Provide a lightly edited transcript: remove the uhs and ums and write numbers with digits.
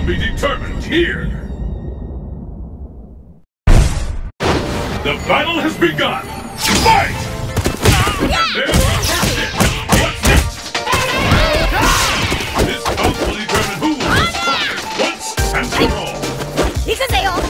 will be determined here. The battle has begun. Fight! What's next? This vote will determine who will be fired once and for all.